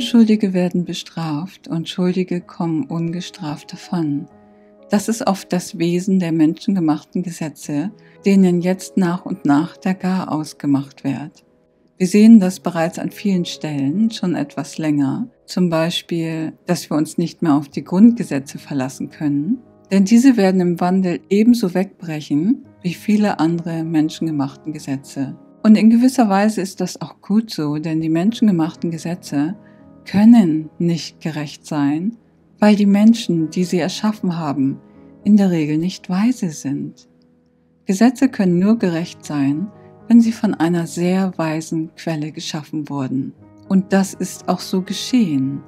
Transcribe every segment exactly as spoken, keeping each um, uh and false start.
Unschuldige werden bestraft und Schuldige kommen ungestraft davon. Das ist oft das Wesen der menschengemachten Gesetze, denen jetzt nach und nach der Garaus gemacht wird. Wir sehen das bereits an vielen Stellen schon etwas länger, zum Beispiel, dass wir uns nicht mehr auf die Grundgesetze verlassen können, denn diese werden im Wandel ebenso wegbrechen wie viele andere menschengemachten Gesetze. Und in gewisser Weise ist das auch gut so, denn die menschengemachten Gesetze können nicht gerecht sein, weil die Menschen, die sie erschaffen haben, in der Regel nicht weise sind. Gesetze können nur gerecht sein, wenn sie von einer sehr weisen Quelle geschaffen wurden. Und das ist auch so geschehen.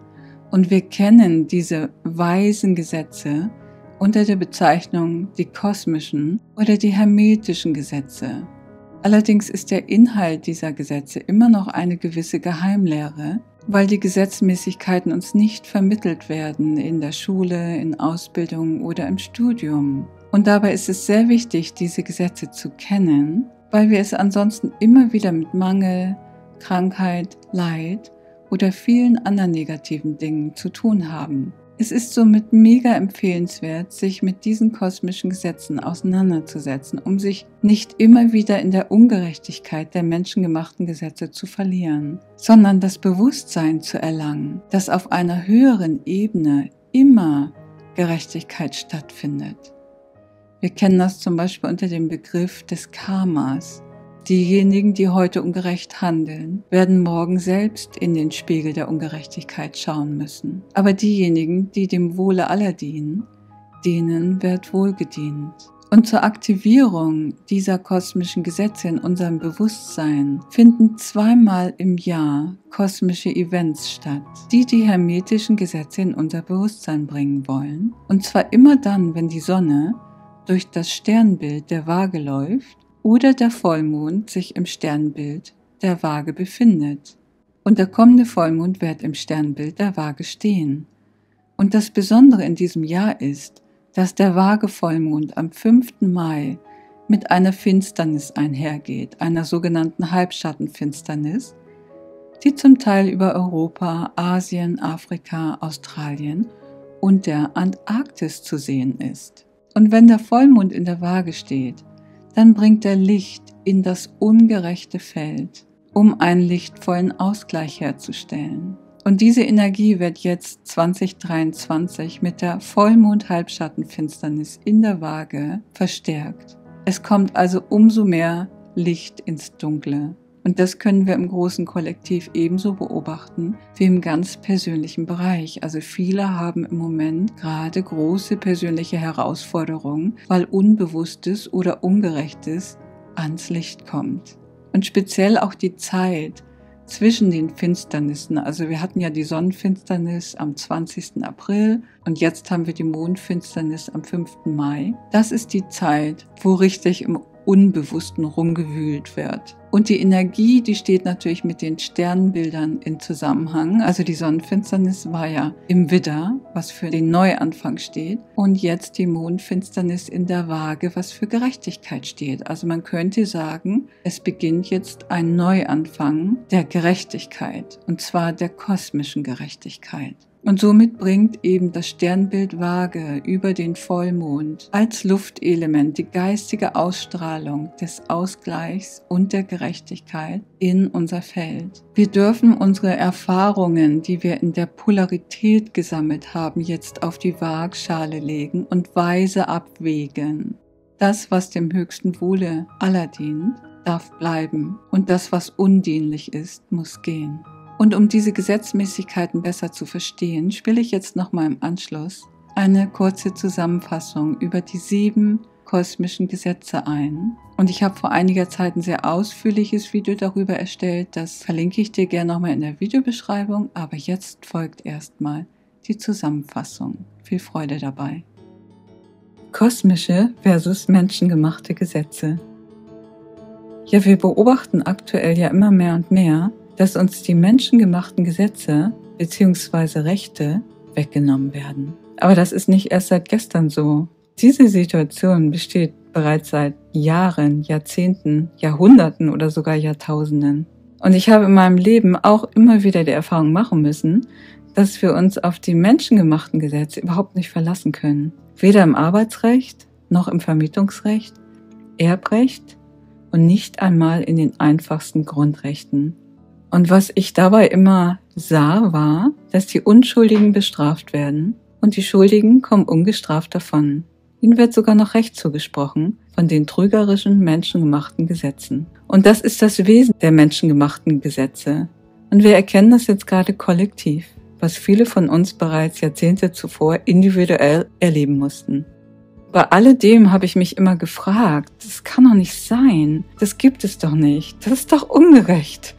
Und wir kennen diese weisen Gesetze unter der Bezeichnung die kosmischen oder die hermetischen Gesetze. Allerdings ist der Inhalt dieser Gesetze immer noch eine gewisse Geheimlehre, weil die Gesetzmäßigkeiten uns nicht vermittelt werden in der Schule, in Ausbildung oder im Studium. Und dabei ist es sehr wichtig, diese Gesetze zu kennen, weil wir es ansonsten immer wieder mit Mangel, Krankheit, Leid oder vielen anderen negativen Dingen zu tun haben. Es ist somit mega empfehlenswert, sich mit diesen kosmischen Gesetzen auseinanderzusetzen, um sich nicht immer wieder in der Ungerechtigkeit der menschengemachten Gesetze zu verlieren, sondern das Bewusstsein zu erlangen, dass auf einer höheren Ebene immer Gerechtigkeit stattfindet. Wir kennen das zum Beispiel unter dem Begriff des Karmas. Diejenigen, die heute ungerecht handeln, werden morgen selbst in den Spiegel der Ungerechtigkeit schauen müssen. Aber diejenigen, die dem Wohle aller dienen, denen wird wohl gedient. Und zur Aktivierung dieser kosmischen Gesetze in unserem Bewusstsein finden zweimal im Jahr kosmische Events statt, die die hermetischen Gesetze in unser Bewusstsein bringen wollen. Und zwar immer dann, wenn die Sonne durch das Sternbild der Waage läuft, oder der Vollmond sich im Sternbild der Waage befindet. Und der kommende Vollmond wird im Sternbild der Waage stehen. Und das Besondere in diesem Jahr ist, dass der Waage-Vollmond am fünften Mai mit einer Finsternis einhergeht, einer sogenannten Halbschattenfinsternis, die zum Teil über Europa, Asien, Afrika, Australien und der Antarktis zu sehen ist. Und wenn der Vollmond in der Waage steht, dann bringt er Licht in das ungerechte Feld, um einen lichtvollen Ausgleich herzustellen. Und diese Energie wird jetzt zwanzig dreiundzwanzig mit der Vollmond-Halbschattenfinsternis in der Waage verstärkt. Es kommt also umso mehr Licht ins Dunkle. Und das können wir im großen Kollektiv ebenso beobachten wie im ganz persönlichen Bereich. Also viele haben im Moment gerade große persönliche Herausforderungen, weil Unbewusstes oder Ungerechtes ans Licht kommt. Und speziell auch die Zeit zwischen den Finsternissen. Also wir hatten ja die Sonnenfinsternis am zwanzigsten April und jetzt haben wir die Mondfinsternis am fünften Mai. Das ist die Zeit, wo richtig im Unbewussten rumgewühlt wird. Und die Energie, die steht natürlich mit den Sternbildern in Zusammenhang. Also die Sonnenfinsternis war ja im Widder, was für den Neuanfang steht. Und jetzt die Mondfinsternis in der Waage, was für Gerechtigkeit steht. Also man könnte sagen, es beginnt jetzt ein Neuanfang der Gerechtigkeit. Und zwar der kosmischen Gerechtigkeit. Und somit bringt eben das Sternbild Waage über den Vollmond als Luftelement die geistige Ausstrahlung des Ausgleichs und der Gerechtigkeit in unser Feld. Wir dürfen unsere Erfahrungen, die wir in der Polarität gesammelt haben, jetzt auf die Waagschale legen und weise abwägen. Das, was dem höchsten Wohle aller dient, darf bleiben und das, was undienlich ist, muss gehen. Und um diese Gesetzmäßigkeiten besser zu verstehen, spiele ich jetzt nochmal im Anschluss eine kurze Zusammenfassung über die sieben kosmischen Gesetze ein. Und ich habe vor einiger Zeit ein sehr ausführliches Video darüber erstellt, das verlinke ich dir gerne nochmal in der Videobeschreibung, aber jetzt folgt erstmal die Zusammenfassung. Viel Freude dabei! Kosmische versus menschengemachte Gesetze. Ja, wir beobachten aktuell ja immer mehr und mehr, dass uns die menschengemachten Gesetze bzw. Rechte weggenommen werden. Aber das ist nicht erst seit gestern so. Diese Situation besteht bereits seit Jahren, Jahrzehnten, Jahrhunderten oder sogar Jahrtausenden. Und ich habe in meinem Leben auch immer wieder die Erfahrung machen müssen, dass wir uns auf die menschengemachten Gesetze überhaupt nicht verlassen können. Weder im Arbeitsrecht, noch im Vermietungsrecht, Erbrecht und nicht einmal in den einfachsten Grundrechten. Und was ich dabei immer sah, war, dass die Unschuldigen bestraft werden und die Schuldigen kommen ungestraft davon. Ihnen wird sogar noch Recht zugesprochen von den trügerischen menschengemachten Gesetzen. Und das ist das Wesen der menschengemachten Gesetze. Und wir erkennen das jetzt gerade kollektiv, was viele von uns bereits Jahrzehnte zuvor individuell erleben mussten. Bei alledem habe ich mich immer gefragt, das kann doch nicht sein, das gibt es doch nicht, das ist doch ungerecht.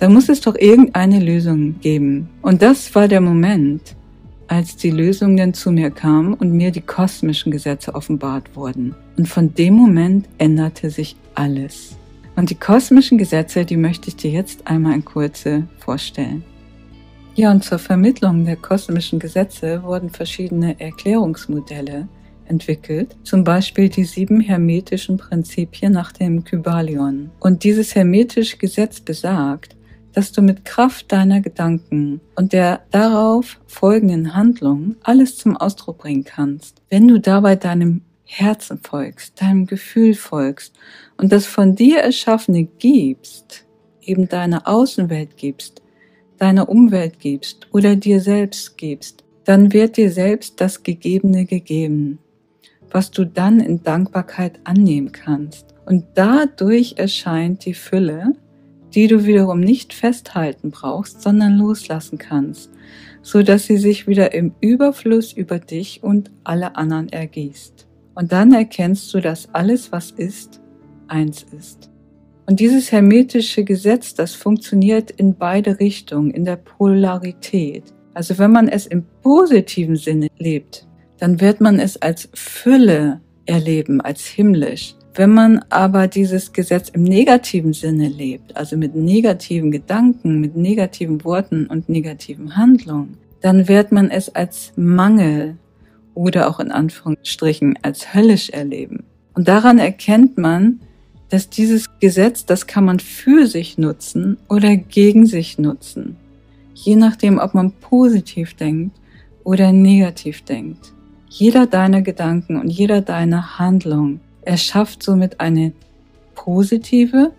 Da muss es doch irgendeine Lösung geben. Und das war der Moment, als die Lösung dann zu mir kam und mir die kosmischen Gesetze offenbart wurden. Und von dem Moment änderte sich alles. Und die kosmischen Gesetze, die möchte ich dir jetzt einmal in Kurze vorstellen. Ja, und zur Vermittlung der kosmischen Gesetze wurden verschiedene Erklärungsmodelle entwickelt, zum Beispiel die sieben hermetischen Prinzipien nach dem Kybalion. Und dieses hermetische Gesetz besagt, dass du mit Kraft deiner Gedanken und der darauf folgenden Handlung alles zum Ausdruck bringen kannst, wenn du dabei deinem Herzen folgst, deinem Gefühl folgst und das von dir Erschaffene gibst, eben deiner Außenwelt gibst, deiner Umwelt gibst oder dir selbst gibst, dann wird dir selbst das Gegebene gegeben, was du dann in Dankbarkeit annehmen kannst. Und dadurch erscheint die Fülle, die du wiederum nicht festhalten brauchst, sondern loslassen kannst, so dass sie sich wieder im Überfluss über dich und alle anderen ergießt. Und dann erkennst du, dass alles, was ist, eins ist. Und dieses hermetische Gesetz, das funktioniert in beide Richtungen, in der Polarität. Also wenn man es im positiven Sinne lebt, dann wird man es als Fülle erleben, als himmlisch. Wenn man aber dieses Gesetz im negativen Sinne lebt, also mit negativen Gedanken, mit negativen Worten und negativen Handlungen, dann wird man es als Mangel oder auch in Anführungsstrichen als höllisch erleben. Und daran erkennt man, dass dieses Gesetz, das kann man für sich nutzen oder gegen sich nutzen. Je nachdem, ob man positiv denkt oder negativ denkt. Jeder deiner Gedanken und jeder deiner Handlungen erschafft somit eine positive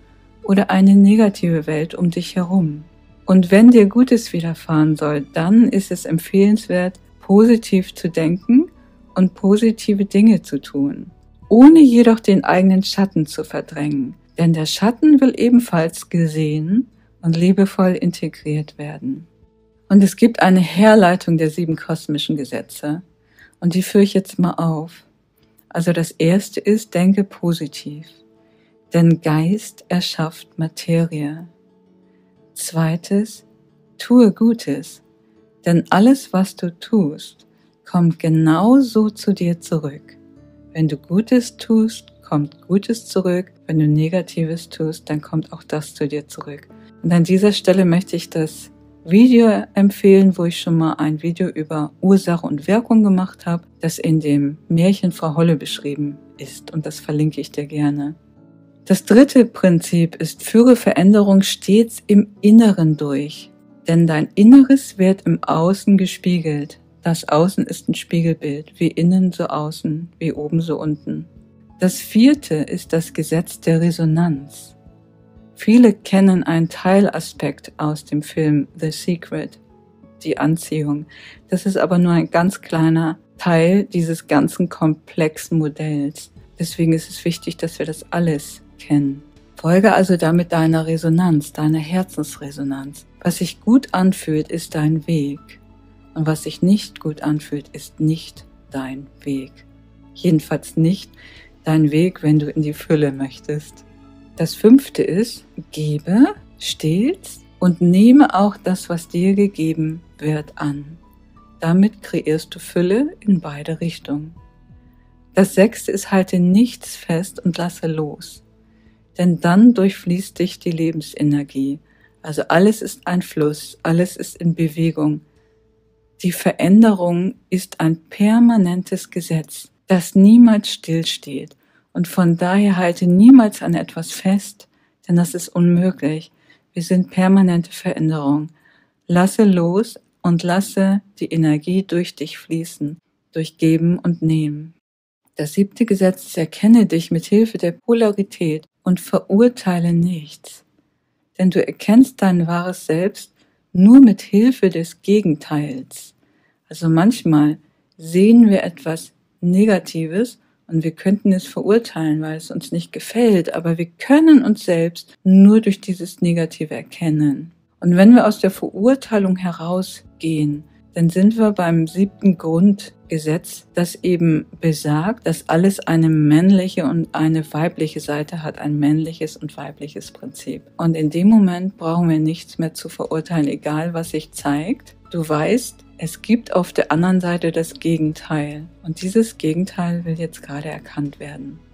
oder eine negative Welt um dich herum. Und wenn dir Gutes widerfahren soll, dann ist es empfehlenswert, positiv zu denken und positive Dinge zu tun, ohne jedoch den eigenen Schatten zu verdrängen. Denn der Schatten will ebenfalls gesehen und liebevoll integriert werden. Und es gibt eine Herleitung der sieben kosmischen Gesetze. Und die führe ich jetzt mal auf. Also das erste ist, denke positiv. Denn Geist erschafft Materie. Zweites, tue Gutes. Denn alles, was du tust, kommt genauso zu dir zurück. Wenn du Gutes tust, kommt Gutes zurück. Wenn du Negatives tust, dann kommt auch das zu dir zurück. Und an dieser Stelle möchte ich das Video empfehlen, wo ich schon mal ein Video über Ursache und Wirkung gemacht habe, das in dem Märchen Frau Holle beschrieben ist. Und das verlinke ich dir gerne. Das dritte Prinzip ist, führe Veränderung stets im Inneren durch. Denn dein Inneres wird im Außen gespiegelt. Das Außen ist ein Spiegelbild, wie innen so außen, wie oben so unten. Das vierte ist das Gesetz der Resonanz. Viele kennen einen Teilaspekt aus dem Film The Secret, die Anziehung. Das ist aber nur ein ganz kleiner Teil dieses ganzen komplexen Modells. Deswegen ist es wichtig, dass wir das alles kennen. Folge also damit deiner Resonanz, deiner Herzensresonanz. Was sich gut anfühlt, ist dein Weg. Und was sich nicht gut anfühlt, ist nicht dein Weg. Jedenfalls nicht dein Weg, wenn du in die Fülle möchtest. Das fünfte ist, gebe stets und nehme auch das, was dir gegeben wird, an. Damit kreierst du Fülle in beide Richtungen. Das sechste ist, halte nichts fest und lasse los. Denn dann durchfließt dich die Lebensenergie. Also alles ist ein Fluss, alles ist in Bewegung. Die Veränderung ist ein permanentes Gesetz, das niemals stillsteht. Und von daher halte niemals an etwas fest, denn das ist unmöglich. Wir sind permanente Veränderung. Lasse los und lasse die Energie durch dich fließen, durch Geben und Nehmen. Das siebte Gesetz: Erkenne dich mit Hilfe der Polarität und verurteile nichts. Denn du erkennst dein wahres Selbst nur mit Hilfe des Gegenteils. Also manchmal sehen wir etwas Negatives und wir könnten es verurteilen, weil es uns nicht gefällt, aber wir können uns selbst nur durch dieses Negative erkennen. Und wenn wir aus der Verurteilung herausgehen, dann sind wir beim siebten Grundgesetz, das eben besagt, dass alles eine männliche und eine weibliche Seite hat, ein männliches und weibliches Prinzip. Und in dem Moment brauchen wir nichts mehr zu verurteilen, egal was sich zeigt. Du weißt, es gibt auf der anderen Seite das Gegenteil. Und dieses Gegenteil will jetzt gerade erkannt werden.